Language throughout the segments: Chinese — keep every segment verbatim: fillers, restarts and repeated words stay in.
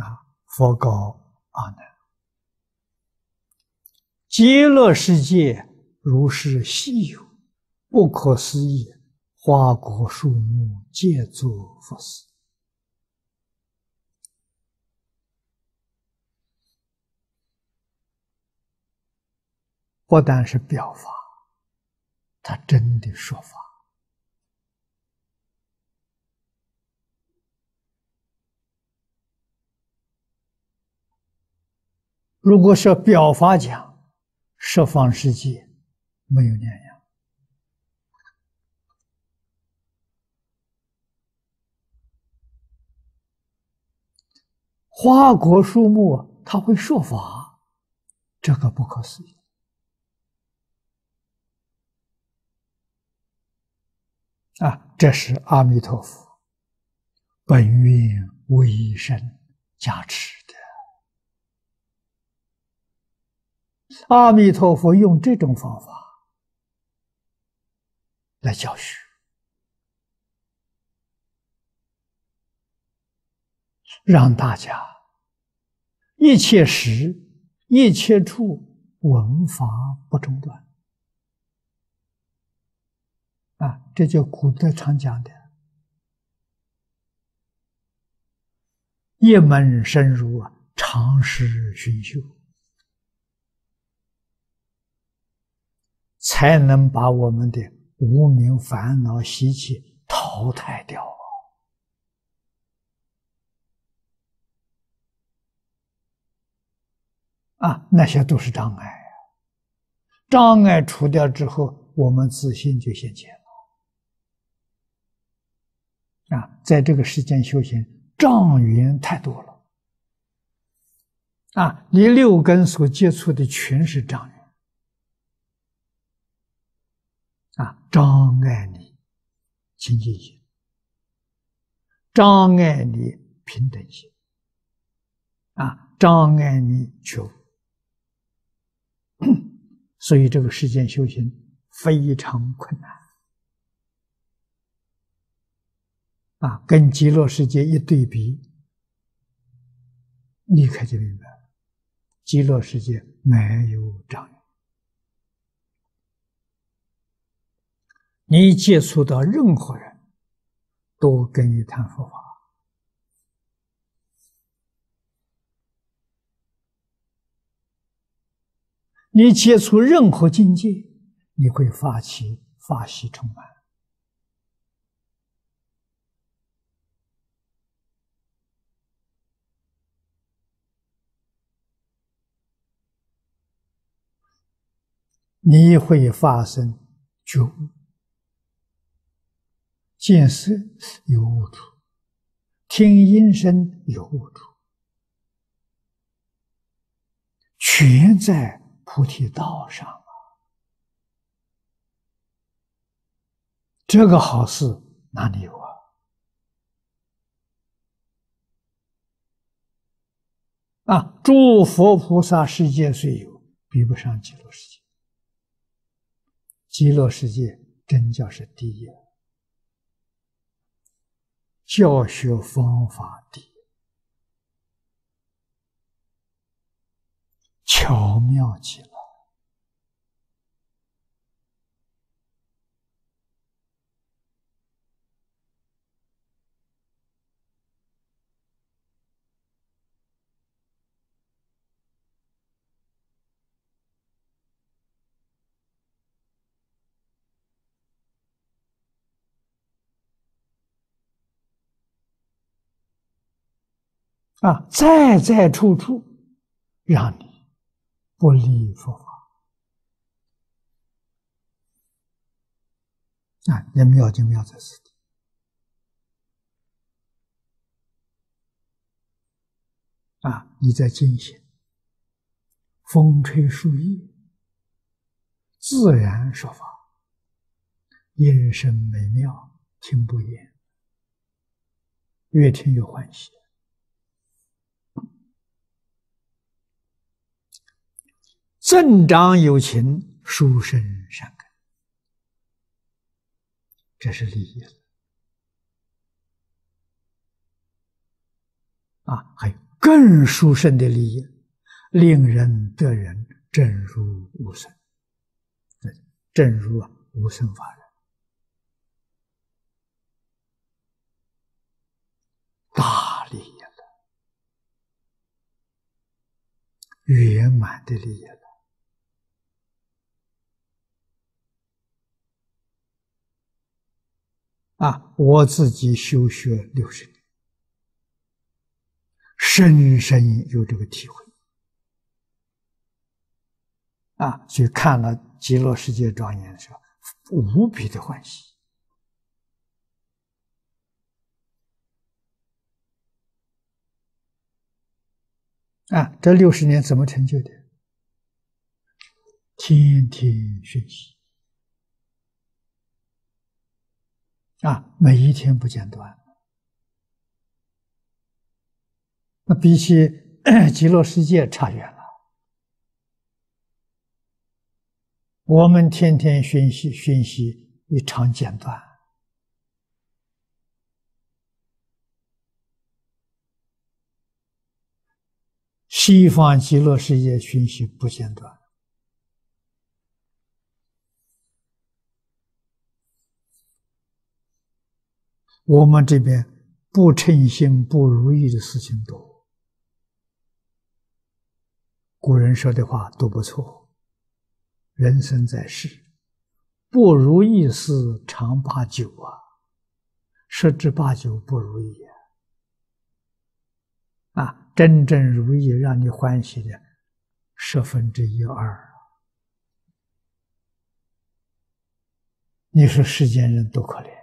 啊，佛告阿难：极乐世界如是稀有，不可思议，花果树木皆作佛事。不但是表法，他真的说法。 如果是表法讲，十方世界没有两样。花果树木，它会说法，这个不可思议。啊，这是阿弥陀佛本愿威神加持。 阿弥陀佛用这种方法来教学，让大家一切时、一切处闻法不中断。啊，这就古德常讲的“一门深入，常时熏修”。 才能把我们的无明烦恼习气淘汰掉啊！啊，那些都是障碍，障碍除掉之后，我们自信就现前了。啊，在这个世间修行，障缘太多了。啊，你六根所接触的全是障缘。 啊，障碍你清净心，障碍你平等心，啊，障碍你觉悟所以这个世间修行非常困难。啊，跟极乐世界一对比，立刻就明白了，极乐世界没有障碍。 你接触到任何人，都跟你谈佛法。你接触任何境界，你会发起法喜充满。你会发生觉悟。 见色有悟处，听音声有悟处，全在菩提道上啊！这个好事哪里有啊？啊，诸佛菩萨世界虽有，比不上极乐世界。极乐世界真叫是第一啊！ 教学方法第一，巧妙极了啊，在在处处，让你不离佛法啊！那妙就妙在此地啊！你在进行，风吹树叶，自然说法，音声美妙，听不厌，越听越欢喜。 正长有情，殊胜善根，这是利益了。啊，还有各更殊胜的利益，令人得人，正如无生，正如啊无生法人，大利益了，圆满的利益了。 啊！我自己修学六十年，深深有这个体会。啊，所以看了《极乐世界庄严》的时候，无比的欢喜。啊，这六十年怎么成就的？天天学习。 啊，每一天不间断。那比起极乐世界差远了。我们天天熏习，熏习一长间断。西方极乐世界熏习不间断。 我们这边不称心、不如意的事情多，古人说的话都不错。人生在世，不如意事常八九啊，十之八九不如意啊。啊，真正如意让你欢喜的十分之一二，你说世间人多可怜。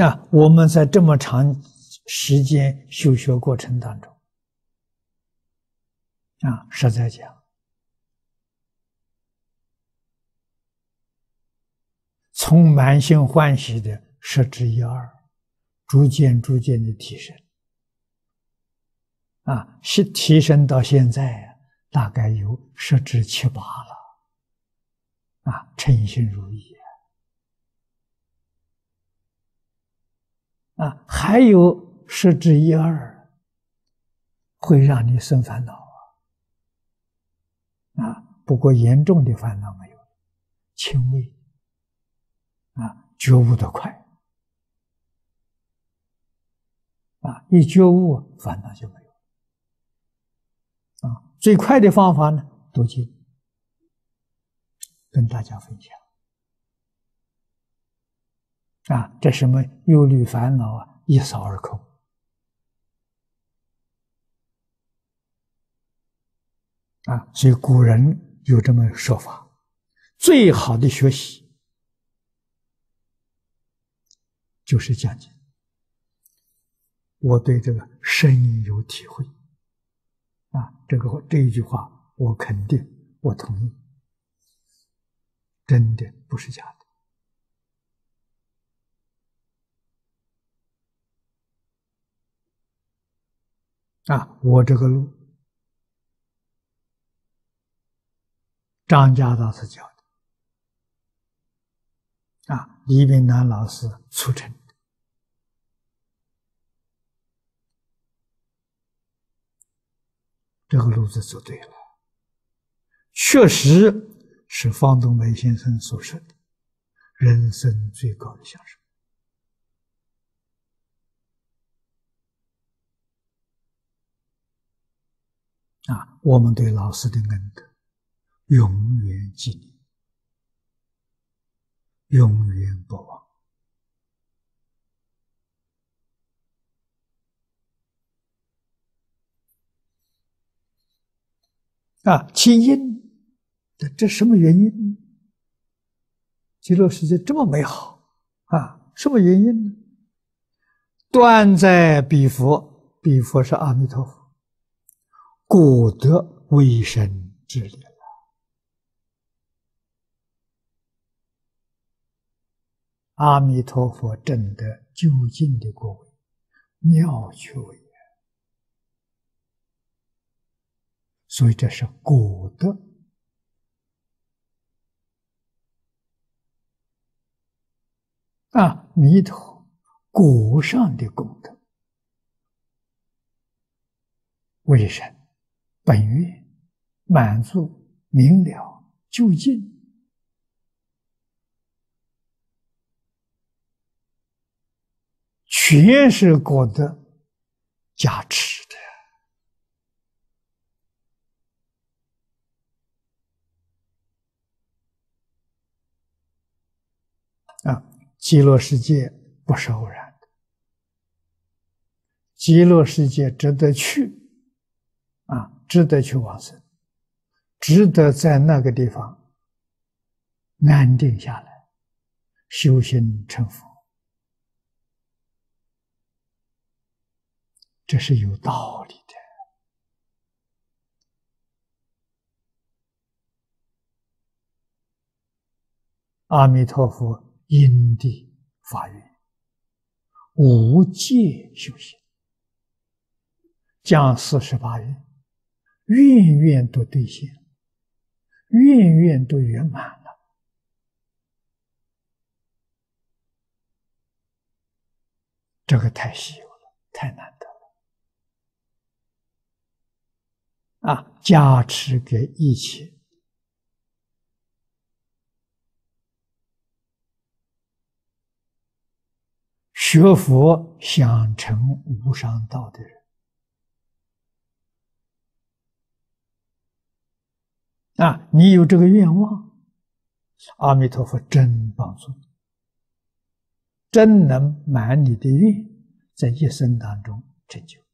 啊，我们在这么长时间修学过程当中，啊，实在讲，从满心欢喜的十之一二，逐渐逐渐的提升，啊，是提升到现在大概有十之七八了，啊，称心如意。 啊，还有十之一二，会让你生烦恼啊！啊，不过严重的烦恼没有，轻微啊，觉悟得快啊，一觉悟烦恼就没有啊。最快的方法呢，读经，跟大家分享。 啊，这什么忧虑烦恼啊，一扫而空。啊，所以古人有这么说法：最好的学习就是讲经。我对这个深有体会。啊，这个这一句话我肯定，我同意，真的不是假的。 啊，我这个路，张家大师教的，啊，李炳南老师促成的，这个路子走对了，确实是方东梅先生所说的，人生最高的享受。 啊，我们对老师的恩德永远记念，永远不忘。啊，起因，这这什么原因？极乐世界这么美好啊，什么原因呢？断在彼佛，彼佛是阿弥陀佛。 果得微身之力了阿弥陀佛证得究竟的果位，妙觉位。所以这是果得啊，弥陀果上的功德。为什？本愿满足明了究竟。 全是果德加持的，啊，极乐世界不是偶然的，极乐世界值得去，啊，值得去往生，值得在那个地方安定下来，修行成佛。 这是有道理的。阿弥陀佛，因地发愿，无界修行，将四十八愿，愿愿都兑现，愿愿都圆满了。这个太稀有了，太难得了。 啊，加持给一切学佛想成无上道的人啊，你有这个愿望，阿弥陀佛真帮助你，真能满你的愿，在一生当中成就。